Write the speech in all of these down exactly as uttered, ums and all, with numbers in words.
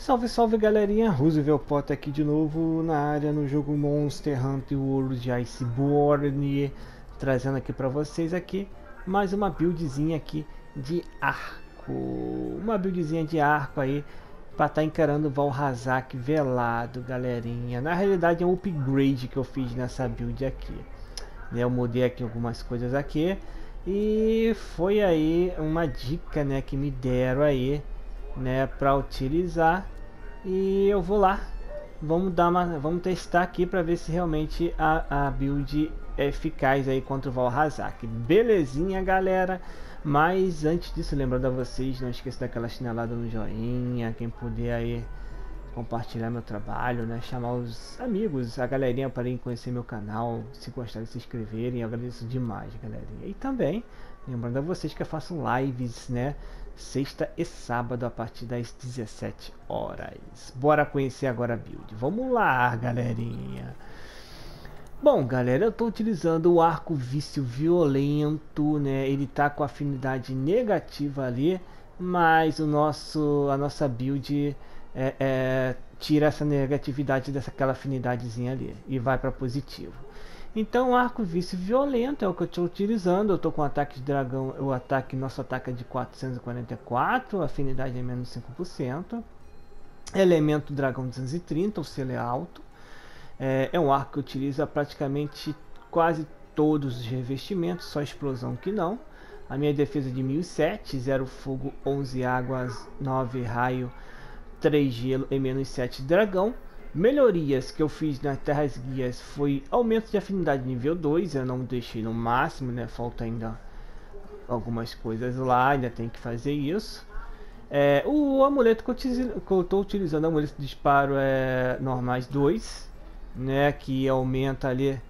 Salve, salve galerinha, Roosevelt Potter aqui de novo na área no jogo Monster Hunter World Iceborne, trazendo aqui para vocês aqui mais uma buildzinha aqui de arco, uma buildzinha de arco aí para estar tá encarando o Vaal Hazak velado, galerinha. Na realidade é um upgrade que eu fiz nessa build aqui, né? Eu mudei aqui algumas coisas aqui e foi aí uma dica, né, que me deram aí, né, para utilizar, e eu vou lá, vamos dar uma, vamos testar aqui para ver se realmente a, a build é eficaz aí contra o Vaal Hazak. Belezinha, galera? Mas antes disso, lembrando a vocês, não esqueça daquela chinelada no joinha, quem puder aí compartilhar meu trabalho, né, chamar os amigos, a galerinha para ir conhecer meu canal, se gostarem, se inscreverem, eu agradeço demais, galerinha. E também lembrando a vocês que eu faço lives, né, sexta e sábado a partir das dezessete horas. Bora conhecer agora a build, vamos lá, galerinha. Bom, galera, eu estou utilizando o arco vício violento, né, ele tá com afinidade negativa ali, mas o nosso, a nossa build É, é, tira essa negatividade daquela afinidadezinha ali e vai para positivo. Então, arco vício violento é o que eu estou utilizando. Eu estou com ataque de dragão, o ataque, nosso ataque é de quatrocentos e quarenta e quatro, a afinidade é menos cinco por cento. Elemento dragão duzentos e trinta, o selo é alto. É, é um arco que utiliza praticamente quase todos os revestimentos, só explosão que não. A minha defesa de mil e sete, zero fogo, onze águas, nove raio, três gelo e menos sete dragão. Melhorias que eu fiz nas terras guias foi aumento de afinidade nível dois, eu não deixei no máximo, né, falta ainda algumas coisas lá, ainda tem que fazer isso. É, o amuleto que eu estou utilizando, o amuleto de disparo é normais dois, né, que aumenta ali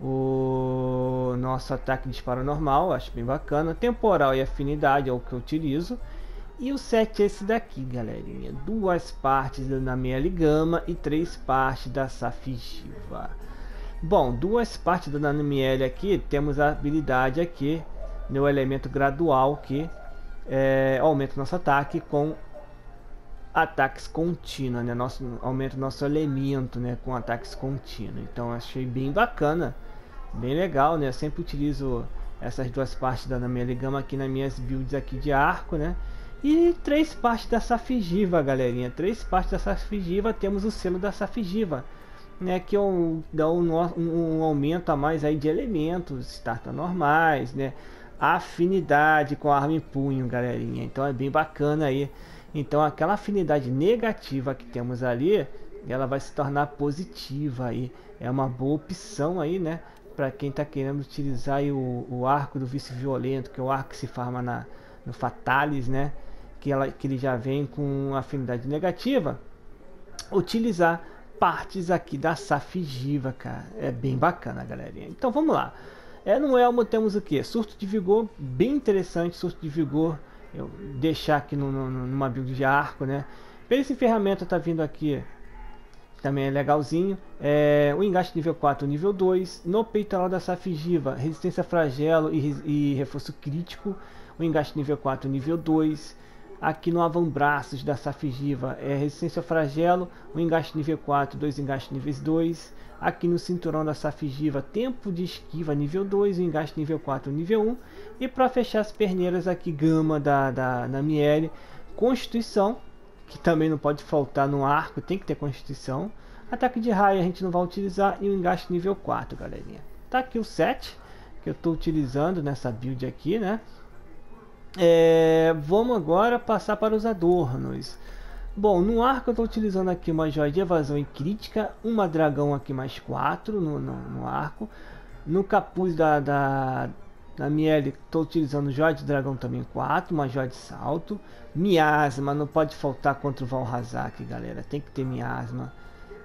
o nosso ataque de disparo normal, acho bem bacana. Temporal e afinidade é o que eu utilizo. E o set é esse daqui, galerinha, duas partes da Nanamiel Gama e três partes da Safi'jiiva. Bom, duas partes da Nanamiel aqui, temos a habilidade aqui, no elemento gradual, que é, aumenta o nosso ataque com ataques contínuos, né? Nosso, aumenta o nosso elemento, né, com ataques contínuos. Então achei bem bacana, bem legal, né? Eu sempre utilizo essas duas partes da Nanamiel Gama aqui nas minhas builds aqui de arco, né? E três partes da Safi'jiiva, galerinha, três partes da Safi'jiiva, temos o selo da Safi'jiiva, né, que um, dá um, um, um aumento a mais aí de elementos, starta normais, né, afinidade com arma e punho, galerinha, então é bem bacana aí. Então aquela afinidade negativa que temos ali, ela vai se tornar positiva aí, é uma boa opção aí, né, para quem tá querendo utilizar aí o, o arco do vício violento, que é o arco que se farma na, no Fatalis, né, que, ela, que ele já vem com afinidade negativa, utilizar partes aqui da Safi'jiiva, cara, é bem bacana, galerinha. Então vamos lá, é, no elmo temos o que? Surto de vigor, bem interessante, surto de vigor, eu deixar aqui no, no, numa build de arco, né, esse ferramenta tá vindo aqui, também é legalzinho, é, o engaste nível quatro, nível dois, no peitoral da Safi'jiiva, resistência a flagelo e, e reforço crítico, o engaste nível quatro, nível dois, aqui no avambraços da Safi'jiiva, é resistência a flagelo, o engaste nível quatro, dois engastes níveis dois, aqui no cinturão da Safi'jiiva, tempo de esquiva nível dois, o engaste nível quatro, nível um, e para fechar as perneiras aqui, gama da, da, da Miele, constituição, que também não pode faltar no arco, tem que ter constituição. Ataque de raio a gente não vai utilizar, e o engaste nível quatro, galerinha. Tá aqui o set que eu tô utilizando nessa build aqui, né? É, vamos agora passar para os adornos. Bom, no arco eu tô utilizando aqui uma joia de evasão e crítica, uma dragão aqui mais quatro no, no, no arco. No capuz da, da, da Miele tô utilizando joia de dragão também quatro, uma joia de salto. Miasma não pode faltar contra o Vaal Hazak, galera, tem que ter miasma,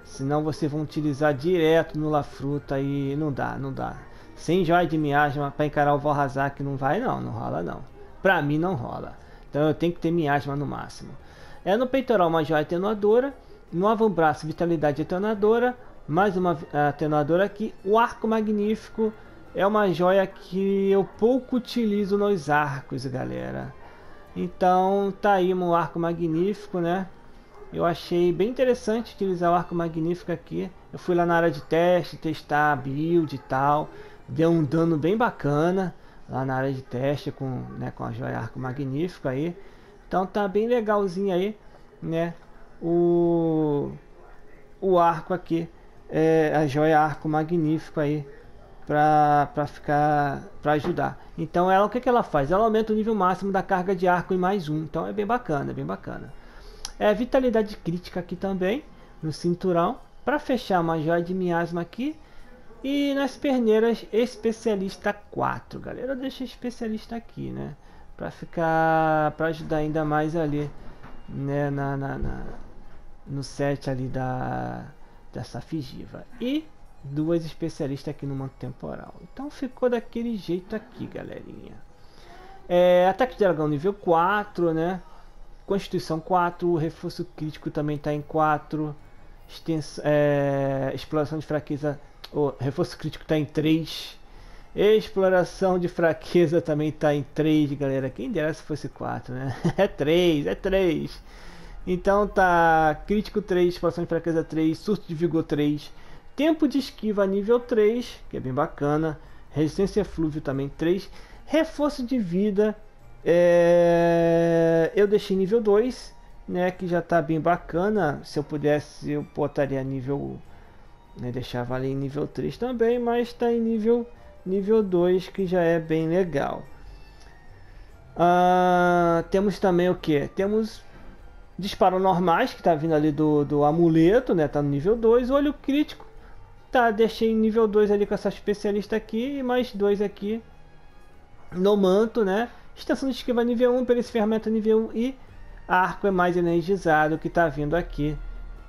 senão vocês vão utilizar direto no Lafruta e não dá, não dá. Sem joia de miasma para encarar o Vaal Hazak não vai, não, não rola não, pra mim não rola. Então eu tenho que ter miasma no máximo. É no peitoral uma joia atenuadora, no avambraço vitalidade atenuadora, mais uma atenuadora aqui. O arco magnífico é uma joia que eu pouco utilizo nos arcos, galera. Então tá aí um arco magnífico, né? eu achei bem interessante utilizar o arco magnífico aqui. Eu fui lá na área de teste, testar a build e tal. Deu um dano bem bacana lá na área de teste com, né, com a joia arco magnífico aí. Então tá bem legalzinho aí, né, o, o arco aqui, é, a joia arco magnífico aí, pra, pra ficar, pra ajudar. Então ela, o que que ela faz? Ela aumenta o nível máximo da carga de arco em mais um, então é bem bacana, é bem bacana. É, vitalidade crítica aqui também, no cinturão, pra fechar uma joia de miasma aqui. E nas perneiras, especialista quatro, galera, eu deixo especialista aqui, né, pra ficar, pra ajudar ainda mais ali, né, na, na, na no set ali da, da Safi'jiiva. E duas especialistas aqui no manto temporal. Então ficou daquele jeito aqui, galerinha. É, ataque de dragão nível quatro, né, constituição quatro, reforço crítico também tá em quatro, extens, é, exploração de fraqueza... O reforço crítico tá em três. Exploração de fraqueza também tá em três, galera. Quem dera se fosse quatro, né? É três, é três. Então tá crítico três, exploração de fraqueza três, surto de vigor três, tempo de esquiva nível três, que é bem bacana. Resistência eflúvio também três. Reforço de vida é... eu deixei nível dois, né? Que já tá bem bacana. Se eu pudesse, eu botaria nível... né, deixava ali em nível três também, mas está em nível, nível dois, que já é bem legal. Ah, temos também o que? Temos disparos normais, que está vindo ali do, do amuleto, né? Está no nível dois. Olho crítico, tá, deixei em nível dois ali com essa especialista aqui, e mais dois aqui no manto, né? Extensão de esquiva nível um, perícia ferramenta nível um e arco é mais energizado, que está vindo aqui,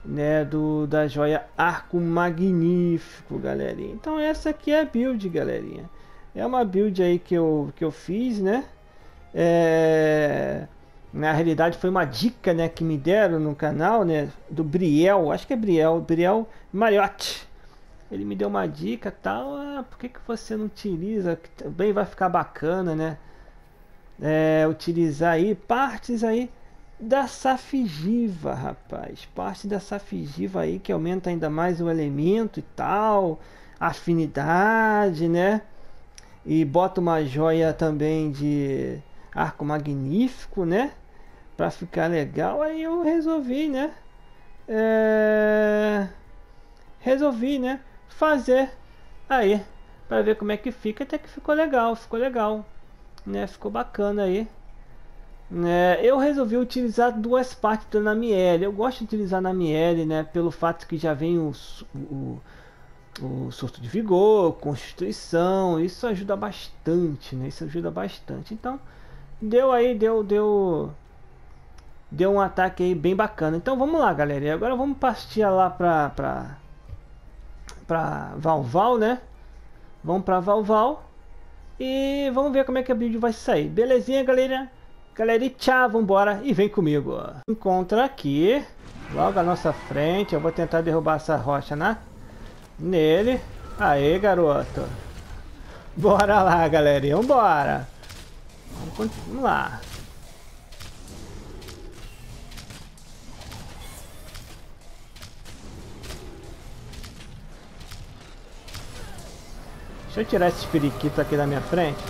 né, do, da joia arco magnífico, galerinha. Então essa aqui é a build, galerinha. É uma build aí que eu, que eu fiz, né? É... na realidade foi uma dica, né, que me deram no canal, né, do Briel, acho que é Briel, Briel Mariot. Ele me deu uma dica tal, ah, por que que você não utiliza? Que também vai ficar bacana, né? É, utilizar aí partes aí da Safi'jiiva, rapaz, parte da Safi'jiiva aí que aumenta ainda mais o elemento e tal, afinidade, né? E bota uma joia também de arco magnífico, né? Pra ficar legal. Aí eu resolvi, né? É... resolvi, né? Fazer aí pra ver como é que fica. Até que ficou legal, ficou legal, né? Ficou bacana aí. É, eu resolvi utilizar duas partes da Nanamiel. Eu gosto de utilizar a Nanamiel, né, pelo fato que já vem o, o, o surto de vigor, constituição. Isso ajuda bastante, né? Isso ajuda bastante. Então deu aí, deu, deu, deu um ataque aí bem bacana. Então vamos lá, galera. E agora vamos partir lá para para para Valval, né? Vamos para Valval e vamos ver como é que a build vai sair. Belezinha, galera? Galera, e tchau, vambora e vem comigo. Encontra aqui, logo à nossa frente. Eu vou tentar derrubar essa rocha na... nele. Aê, garoto. Bora lá, galerinha, vambora. Vamos continuar. Deixa eu tirar esses periquitos aqui da minha frente.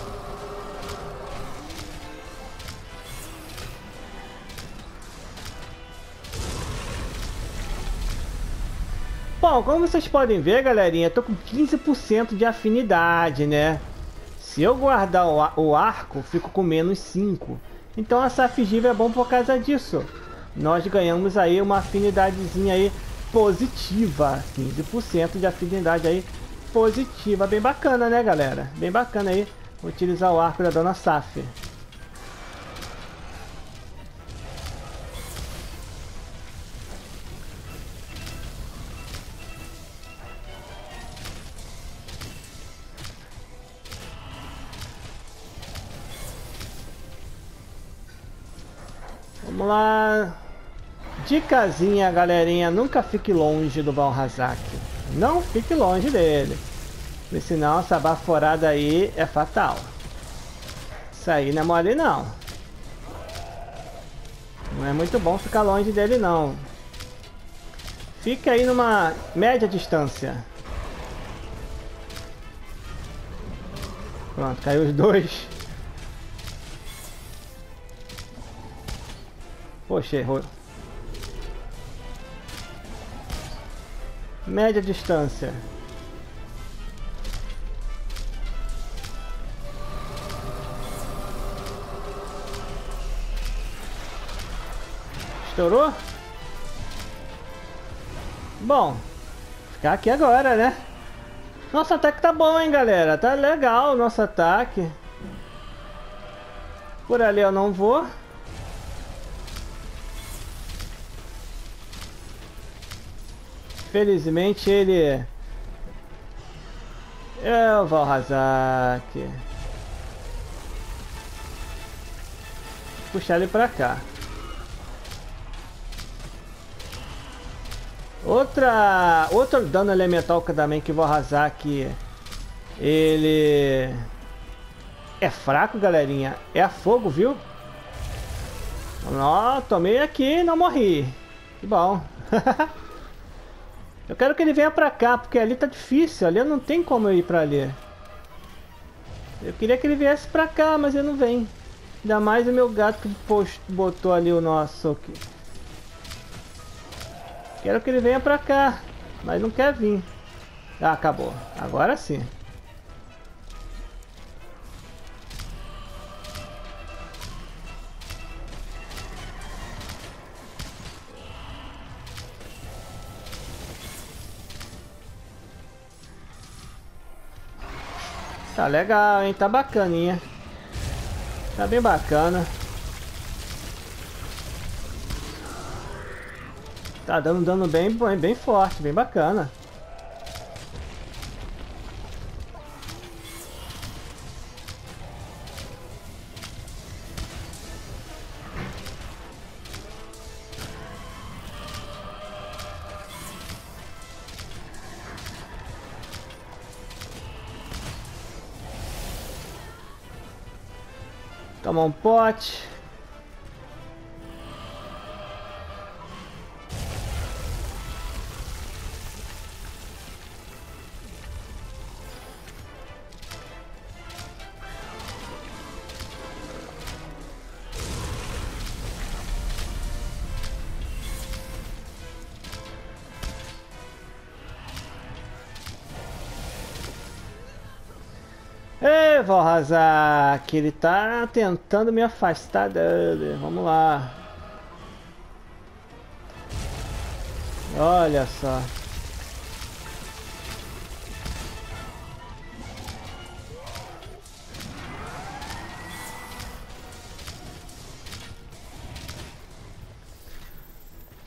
Bom, como vocês podem ver, galerinha, eu tô com quinze por cento de afinidade, né? Se eu guardar o arco, fico com menos cinco. Então a Safi'jiiva é bom por causa disso. Nós ganhamos aí uma afinidadezinha aí positiva. quinze por cento de afinidade aí positiva. Bem bacana, né, galera? Bem bacana aí. Vou utilizar o arco da Dona Saf. Vamos lá, dicasinha, galerinha, nunca fique longe do Vaal Hazak, não fique longe dele, porque senão essa baforada aí é fatal, isso aí não é mole não, não é muito bom ficar longe dele não, Fica aí numa média distância. Pronto, caiu os dois. Poxa, errou. Média distância. Estourou? Bom, ficar aqui agora, né? Nosso ataque tá bom, hein, galera? Tá legal o nosso ataque. Por ali eu não vou. Felizmente ele... É o Vaal Hazak. Puxar ele pra cá. Outra, outro dano elemental que também que o Vaal Hazak, ele é fraco, galerinha, é a fogo, viu? Ó, tomei aqui e não morri, que bom. Eu quero que ele venha pra cá, porque ali tá difícil, ali não tem como eu ir pra ali. Eu queria que ele viesse pra cá, mas ele não vem. Ainda mais o meu gato que post, botou ali o nosso... Quero que ele venha pra cá, mas não quer vir. Ah, acabou. Agora sim. Tá legal, hein? Tá bacaninha. Tá bem bacana. Tá dando um dano bem, bem forte, bem bacana. Toma um pote. Vaal Hazak, ele tá tentando me afastar dele. Vamos lá. Olha só. Vou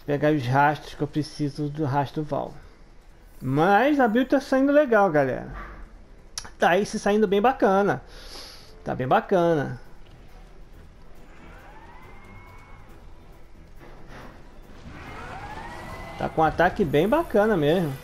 pegar os rastros que eu preciso do rastro Val. Mas a build tá saindo legal, galera. Tá aí se saindo bem bacana. Tá bem bacana. Tá com um ataque bem bacana mesmo.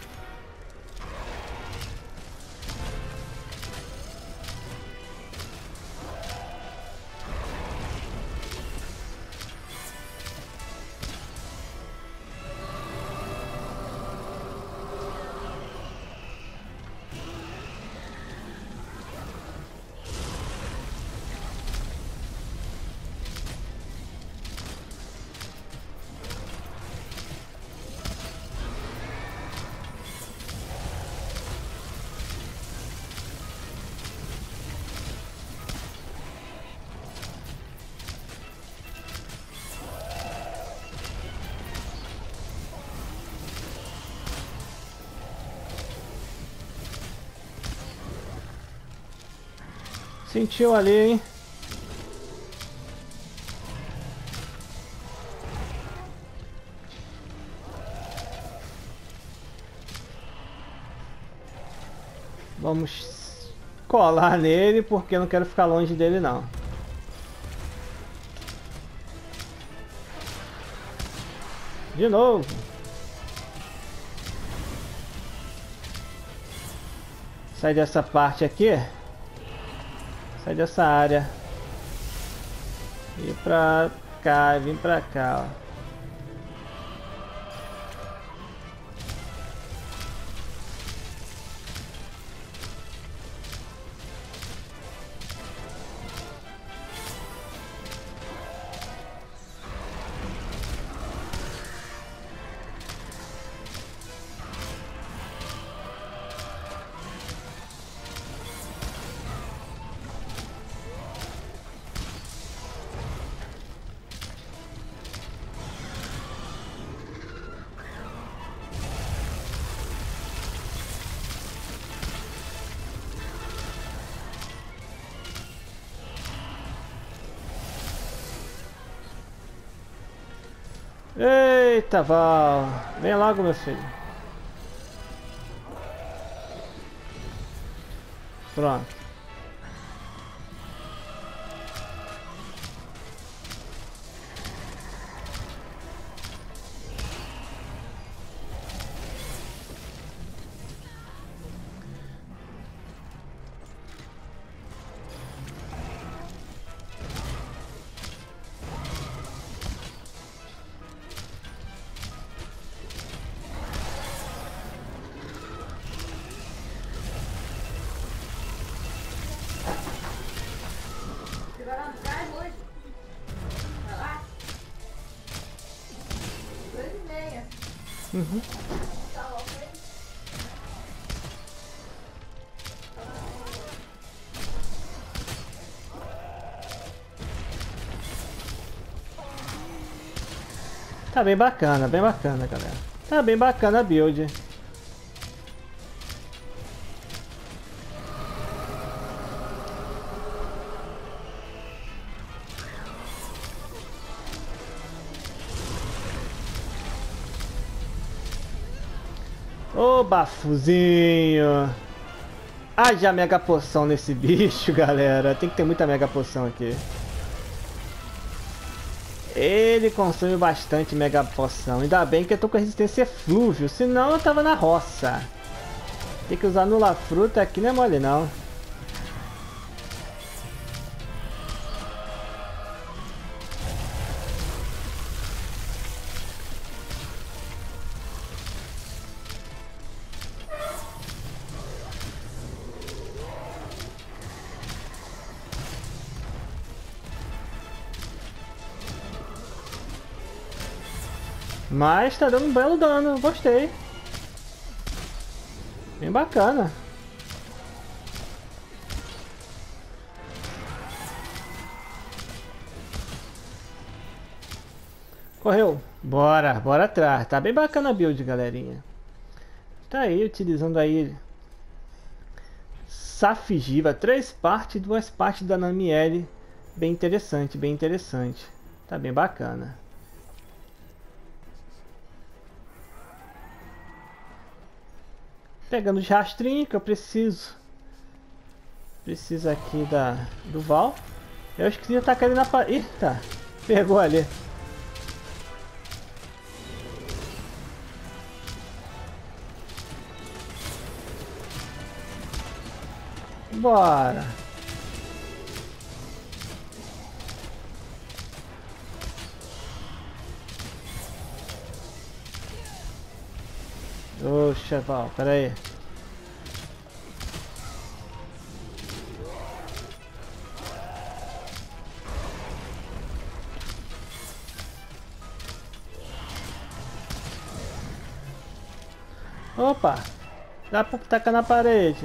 Sentiu ali, hein? Vamos colar nele, porque eu não quero ficar longe dele, não. De novo. Sai dessa parte aqui. Sai dessa área. E pra cá, vim pra cá, ó. Eita, Val. Vem logo, meu filho. Pronto. Uhum. Tá bem bacana, bem bacana, galera. Tá bem bacana a build. Ô, bafuzinho. Haja mega poção nesse bicho, galera. Tem que ter muita mega poção aqui. Ele consome bastante mega poção. Ainda bem que eu tô com resistência eflúvio. Senão eu tava na roça. Tem que usar nula fruta aqui, não é mole não. Mas tá dando um belo dano, gostei. Bem bacana. Correu. Bora, bora atrás. Tá bem bacana a build, galerinha. Tá aí, utilizando aí Safi'jiiva, três partes, duas partes da Nanamiel. Bem interessante, bem interessante. Tá bem bacana. Pegando os rastrinhos que eu preciso. Preciso aqui da, do Val. Eu esqueci de atacar ele na parede. Eita, pegou ali. Bora. Oxa, Val, pera aí. Opa, dá pra tacar na parede.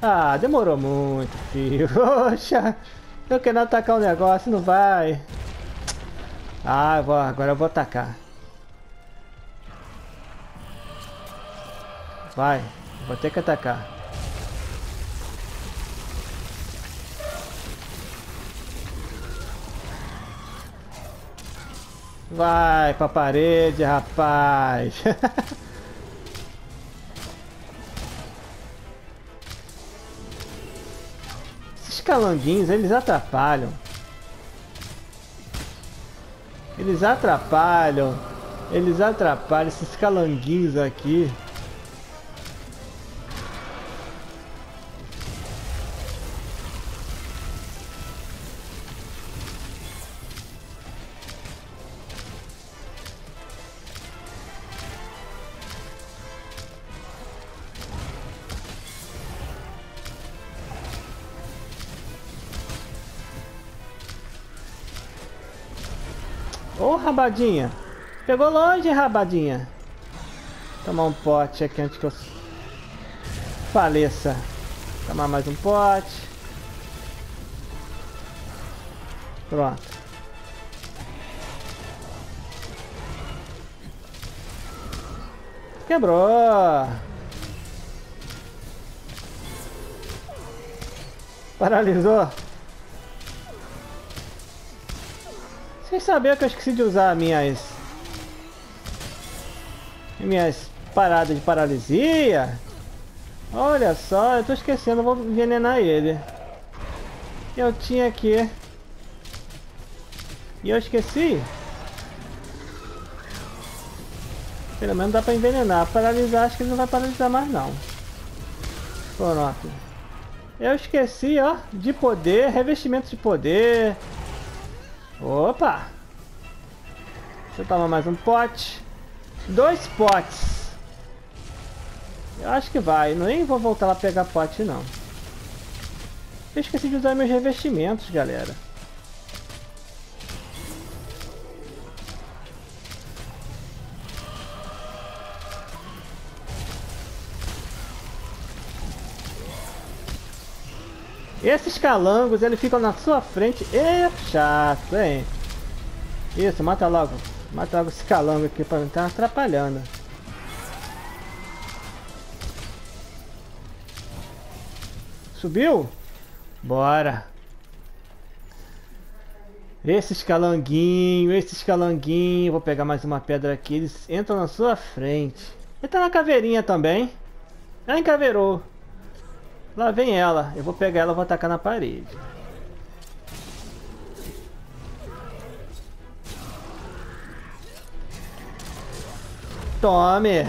Ah, demorou muito, filho. Oxa, eu quero atacar o negócio, não vai. Ah, vou, agora eu vou atacar. Vai, vou ter que atacar. Vai pra parede, rapaz. Esses calanguinhos, eles atrapalham. Eles atrapalham. Eles atrapalham esses calanguinhos aqui. Ô, oh, rabadinha. Pegou longe, rabadinha. Tomar um pote aqui antes que eu faleça. Tomar mais um pote. Pronto. Quebrou. Paralisou. Sem saber que eu esqueci de usar minhas... Minhas paradas de paralisia. Olha só, eu tô esquecendo, eu vou envenenar ele. Eu tinha aqui. E eu esqueci. Pelo menos dá pra envenenar. Paralisar, acho que ele não vai paralisar mais não. Pronto. Eu esqueci, ó, de poder, revestimento de poder. Opa! Deixa eu tomar mais um pote. Dois potes. Eu acho que vai. Nem vou voltar lá pegar pote, não. Eu esqueci de usar meus revestimentos, galera. Esses calangos, eles ficam na sua frente. É chato, hein? Isso, mata logo. Mata logo esse calango aqui pra não estar atrapalhando. Subiu? Bora. Esses calanguinhos, esses calanguinhos. Vou pegar mais uma pedra aqui. Eles entram na sua frente. Entra na caveirinha também. Ah, encaveirou. Lá vem ela, eu vou pegar ela e vou atacar na parede. Tome!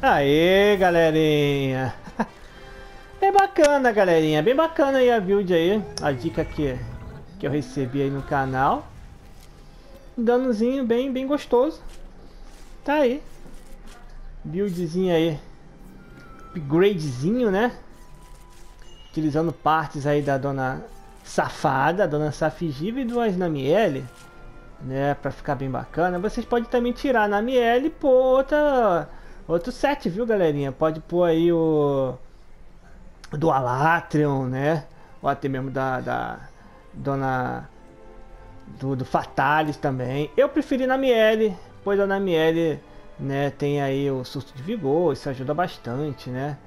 Aê, galerinha! Bem bacana, galerinha. Bem bacana aí a build aí. A dica que, que eu recebi aí no canal. Um danozinho bem, bem gostoso. Tá aí. Buildzinho aí. Upgradezinho, né? Utilizando partes aí da dona safada, a dona Safi'jiiva e do Nanamiel. Né? Pra ficar bem bacana. Vocês podem também tirar a Nanamiel e pôr outra... Outro set, viu, galerinha? Pode pôr aí o... Do Alatrion, né? Ou até mesmo da... da dona... Do, do Fatalis também. Eu preferi Nanamiel, pois a Nanamiel, né? Tem aí o surto de vigor. Isso ajuda bastante, né?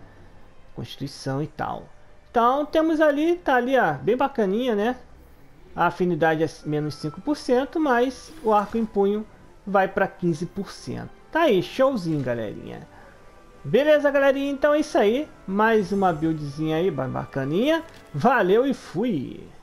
Constituição e tal. Então, temos ali... Tá ali, ó. Bem bacaninha, né? A afinidade é menos cinco por cento, mas o arco em punho vai para quinze por cento. Tá aí, showzinho, galerinha. Beleza, galerinha? Então é isso aí. Mais uma buildzinha aí, bacaninha. Valeu e fui!